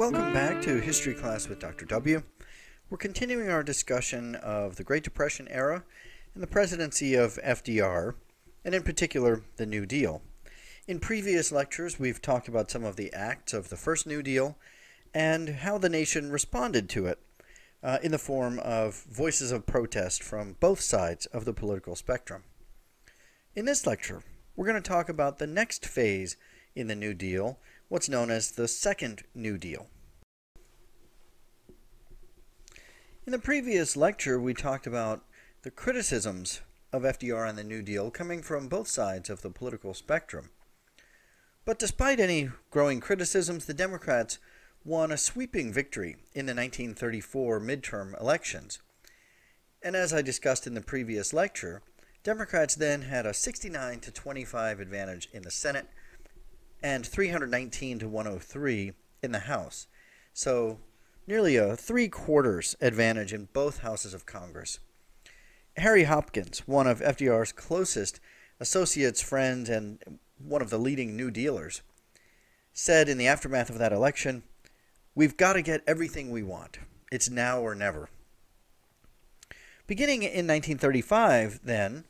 Welcome back to History Class with Dr. W. We're continuing our discussion of the Great Depression era and the presidency of FDR, and in particular, the New Deal. In previous lectures, we've talked about some of the acts of the first New Deal and how the nation responded to it in the form of voices of protest from both sides of the political spectrum. In this lecture, we're going to talk about the next phase in the New Deal, what's known as the Second New Deal. In the previous lecture, we talked about the criticisms of FDR and the New Deal coming from both sides of the political spectrum. But despite any growing criticisms, the Democrats won a sweeping victory in the 1934 midterm elections. And as I discussed in the previous lecture, Democrats then had a 69-25 advantage in the Senate and 319-103 in the House. So nearly a three-quarters advantage in both houses of Congress. Harry Hopkins, one of FDR's closest associates, friends, and one of the leading New Dealers, said in the aftermath of that election, "We've got to get everything we want. It's now or never." Beginning in 1935, then,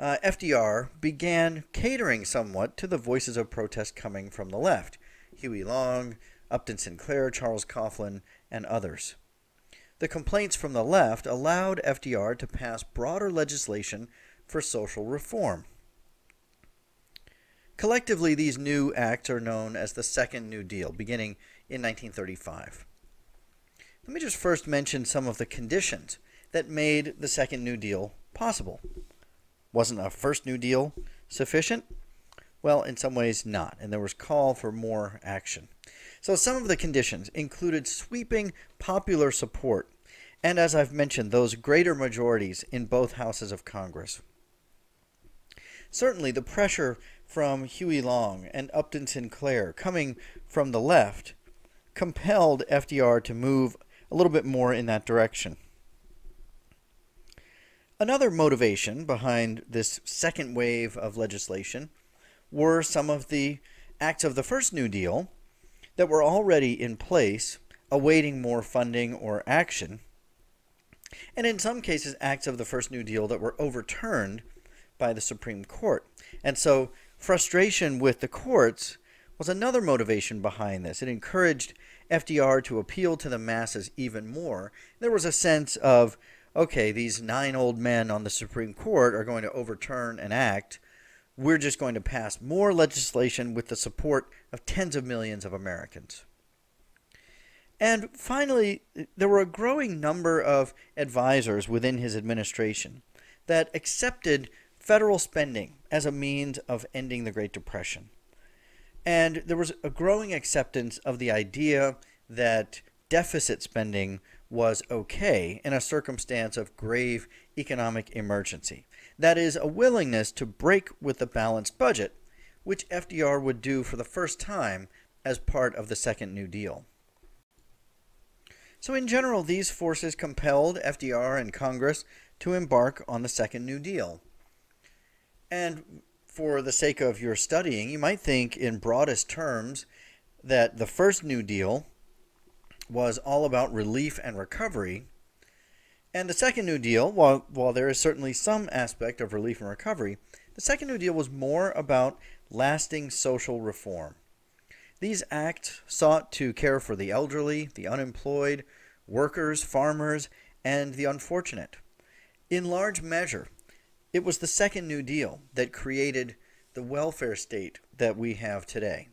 FDR began catering somewhat to the voices of protest coming from the left, Huey Long, Upton Sinclair, Charles Coughlin, and others. The complaints from the left allowed FDR to pass broader legislation for social reform. Collectively, these new acts are known as the Second New Deal, beginning in 1935. Let me just first mention some of the conditions that made the Second New Deal possible. Wasn't a First New Deal sufficient? Well, in some ways not, and there was call for more action. So some of the conditions included sweeping popular support, and as I've mentioned, those greater majorities in both houses of Congress. Certainly, the pressure from Huey Long and Upton Sinclair coming from the left compelled FDR to move a little bit more in that direction. Another motivation behind this second wave of legislation were some of the acts of the first New Deal that were already in place, awaiting more funding or action, and in some cases acts of the first New Deal that were overturned by the Supreme Court. And so frustration with the courts was another motivation behind this. It encouraged FDR to appeal to the masses even more. There was a sense of, okay, these 9 old men on the Supreme Court are going to overturn an act. We're just going to pass more legislation with the support of tens of millions of Americans. And finally, there were a growing number of advisors within his administration that accepted federal spending as a means of ending the Great Depression. And there was a growing acceptance of the idea that deficit spending was okay in a circumstance of grave economic emergency. That is, a willingness to break with the balanced budget, which FDR would do for the first time as part of the Second New Deal. So in general, these forces compelled FDR and Congress to embark on the Second New Deal. And for the sake of your studying, you might think in broadest terms that the First New Deal was all about relief and recovery, and the Second New Deal, while there is certainly some aspect of relief and recovery, the Second New Deal was more about lasting social reform. These acts sought to care for the elderly, the unemployed, workers, farmers, and the unfortunate. In large measure, it was the Second New Deal that created the welfare state that we have today.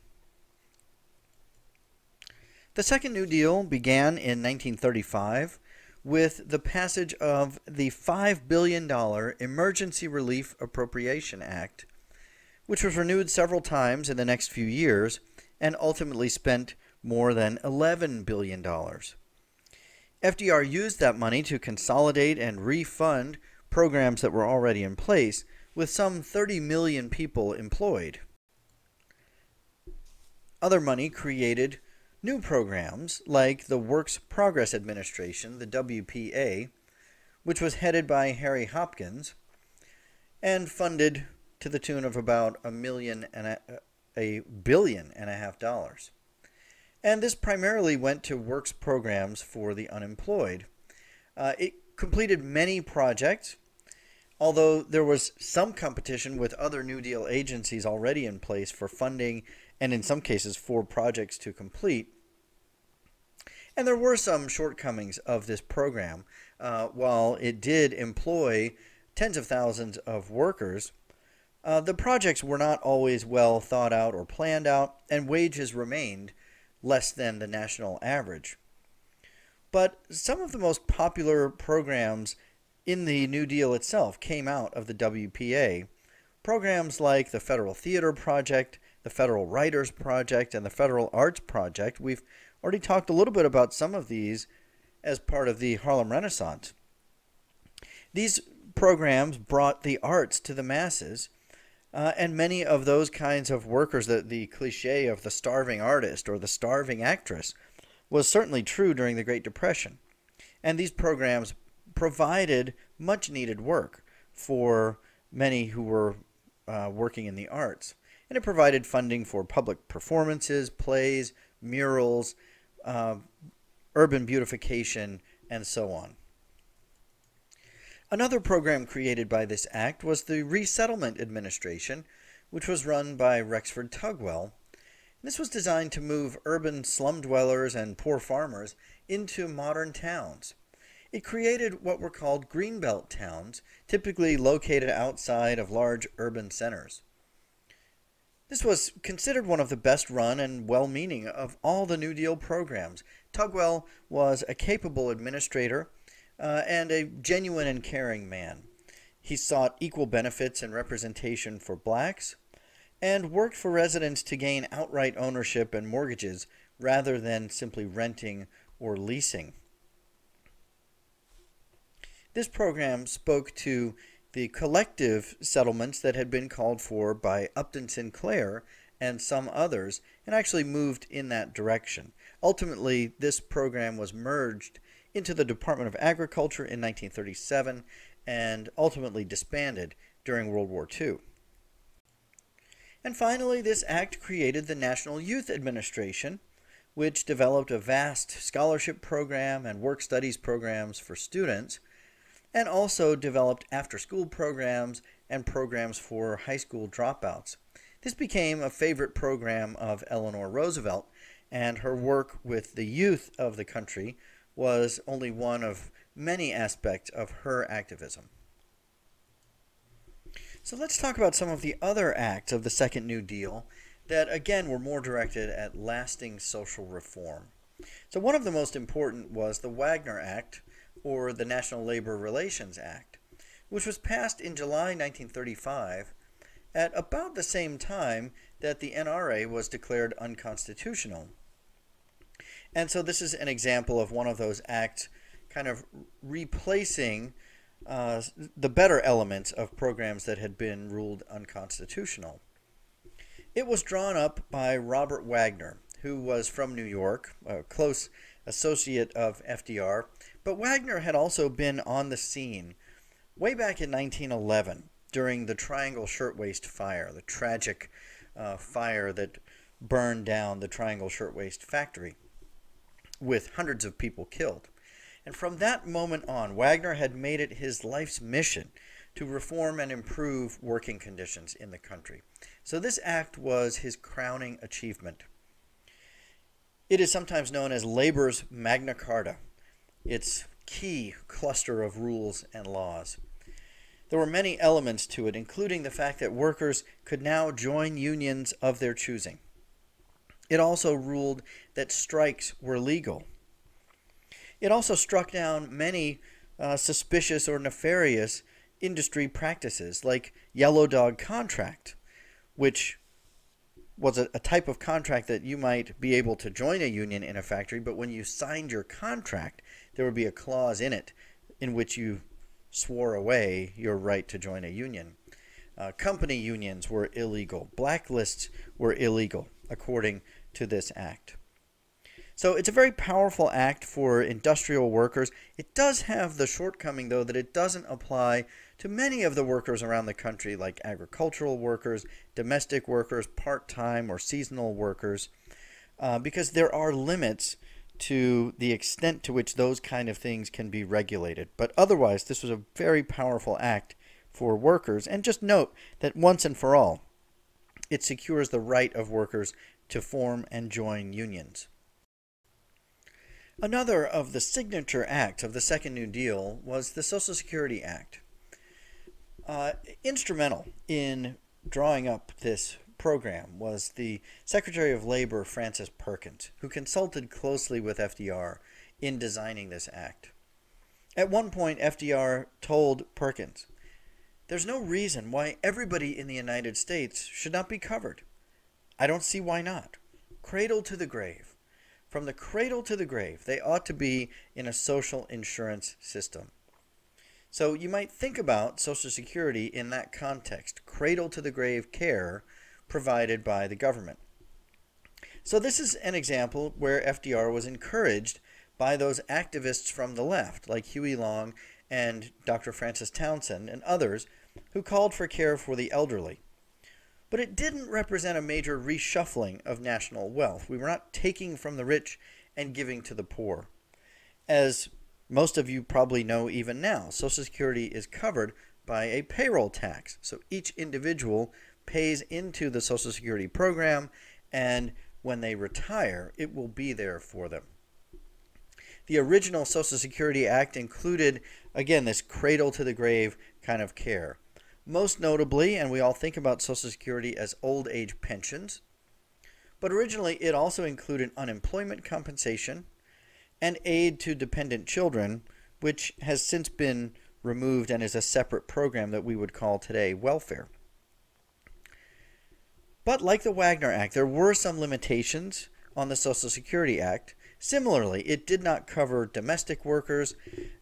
The Second New Deal began in 1935 with the passage of the $5 billion Emergency Relief Appropriation Act, which was renewed several times in the next few years and ultimately spent more than $11 billion. FDR used that money to consolidate and refund programs that were already in place, with some 30 million people employed. Other money created new programs like the Works Progress Administration, the WPA, which was headed by Harry Hopkins and funded to the tune of about $1.5 billion. and this primarily went to works programs for the unemployed. It completed many projects, although there was some competition with other New Deal agencies already in place for funding and in some cases for projects to complete. And there were some shortcomings of this program. While it did employ tens of thousands of workers, the projects were not always well thought out or planned out, and wages remained less than the national average. But some of the most popular programs in the New Deal itself came out of the WPA. Programs like the Federal Theater Project, the Federal Writers Project, and the Federal Arts Project. We've already talked a little bit about some of these as part of the Harlem Renaissance. These programs brought the arts to the masses, and many of those kinds of workers, the cliche of the starving artist or the starving actress, was certainly true during the Great Depression. And these programs provided much needed work for many who were working in the arts. And it provided funding for public performances, plays, murals, urban beautification, and so on. Another program created by this act was the Resettlement Administration, which was run by Rexford Tugwell. This was designed to move urban slum dwellers and poor farmers into modern towns. It created what were called greenbelt towns, typically located outside of large urban centers. This was considered one of the best run and well-meaning of all the New Deal programs. Tugwell was a capable administrator and a genuine and caring man. He sought equal benefits and representation for blacks and worked for residents to gain outright ownership and mortgages rather than simply renting or leasing. This program spoke to the collective settlements that had been called for by Upton Sinclair and some others, and actually moved in that direction. Ultimately, this program was merged into the Department of Agriculture in 1937 and ultimately disbanded during World War II. And finally, this act created the National Youth Administration, which developed a vast scholarship program and work studies programs for students, and also developed after-school programs and programs for high school dropouts. This became a favorite program of Eleanor Roosevelt, and her work with the youth of the country was only one of many aspects of her activism. So let's talk about some of the other acts of the Second New Deal that, again, were more directed at lasting social reform. So one of the most important was the Wagner Act, or the National Labor Relations Act, which was passed in July 1935 at about the same time that the NRA was declared unconstitutional. And so this is an example of one of those acts kind of replacing the better elements of programs that had been ruled unconstitutional. It was drawn up by Robert Wagner, who was from New York, a close associate of FDR, but Wagner had also been on the scene way back in 1911 during the Triangle Shirtwaist Fire, the tragic fire that burned down the Triangle Shirtwaist Factory with hundreds of people killed. And from that moment on, Wagner had made it his life's mission to reform and improve working conditions in the country. So this act was his crowning achievement. It is sometimes known as labor's Magna Carta, its key cluster of rules and laws. There were many elements to it, including the fact that workers could now join unions of their choosing. It also ruled that strikes were legal. It also struck down many suspicious or nefarious industry practices, like Yellow Dog Contract, which was a type of contract that you might be able to join a union in a factory, but when you signed your contract, there would be a clause in it in which you swore away your right to join a union. Company unions were illegal. Blacklists were illegal, according to this act. So it's a very powerful act for industrial workers. It does have the shortcoming, though, that it doesn't apply to many of the workers around the country, like agricultural workers, domestic workers, part-time or seasonal workers. because there are limits to the extent to which those kind of things can be regulated. But otherwise, this was a very powerful act for workers. And just note that once and for all, it secures the right of workers to form and join unions. Another of the signature acts of the Second New Deal was the Social Security Act. Instrumental in drawing up this program was the Secretary of Labor, Francis Perkins, who consulted closely with FDR in designing this act. At one point, FDR told Perkins, "There's no reason why everybody in the United States should not be covered. I don't see why not. Cradle to the grave. From the cradle to the grave, they ought to be in a social insurance system." So you might think about Social Security in that context, cradle to the grave care provided by the government. So this is an example where FDR was encouraged by those activists from the left, like Huey Long and Dr. Francis Townsend and others, who called for care for the elderly. But it didn't represent a major reshuffling of national wealth. We were not taking from the rich and giving to the poor. As most of you probably know even now, Social Security is covered by a payroll tax. So each individual pays into the Social Security program, and when they retire, it will be there for them. The original Social Security Act included, again, this cradle-to-the-grave kind of care. Most notably, and we all think about Social Security as old age pensions, but originally it also included unemployment compensation and aid to dependent children, which has since been removed and is a separate program that we would call today welfare. But like the Wagner Act, there were some limitations on the Social Security Act. Similarly, it did not cover domestic workers.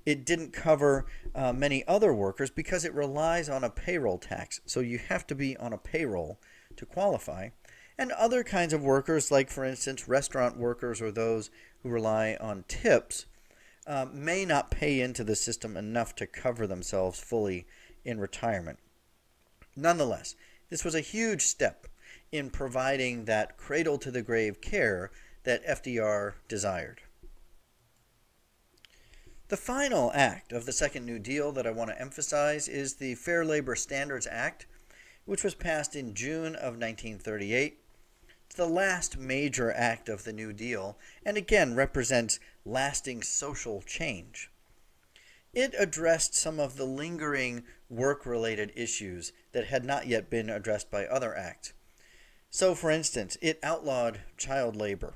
It didn't cover many other workers because it relies on a payroll tax. So you have to be on a payroll to qualify. And other kinds of workers, like, for instance, restaurant workers or those who rely on tips may not pay into the system enough to cover themselves fully in retirement. Nonetheless, this was a huge step in providing that cradle-to-the-grave care that FDR desired. The final act of the Second New Deal that I want to emphasize is the Fair Labor Standards Act, which was passed in June of 1938. It's the last major act of the New Deal, and again represents lasting social change. It addressed some of the lingering work-related issues that had not yet been addressed by other acts. So, for instance, it outlawed child labor.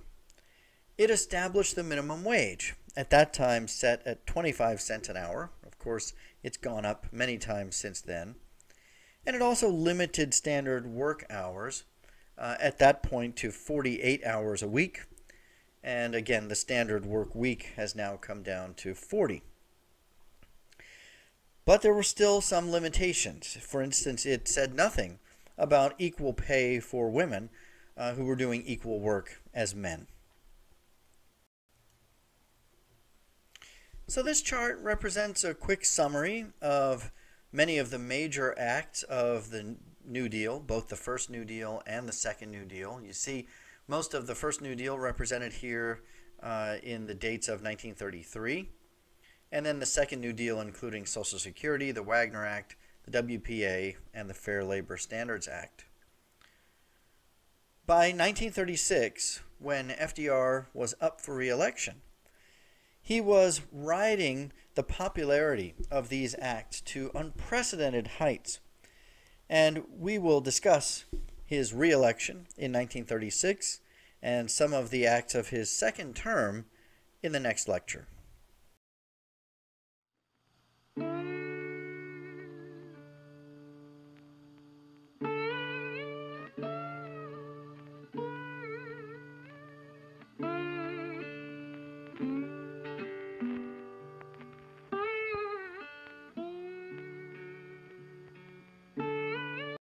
It established the minimum wage, at that time set at 25 cents an hour. Of course, it's gone up many times since then. And it also limited standard work hours, at that point to 48 hours a week. And again, the standard work week has now come down to 40. But there were still some limitations. For instance, it said nothing about equal pay for women who were doing equal work as men. So this chart represents a quick summary of many of the major acts of the New Deal, both the First New Deal and the Second New Deal. You see most of the First New Deal represented here in the dates of 1933, and then the Second New Deal including Social Security, the Wagner Act, the WPA, and the Fair Labor Standards Act. By 1936, when FDR was up for re-election, he was riding the popularity of these acts to unprecedented heights. And we will discuss his re-election in 1936 and some of the acts of his second term in the next lecture.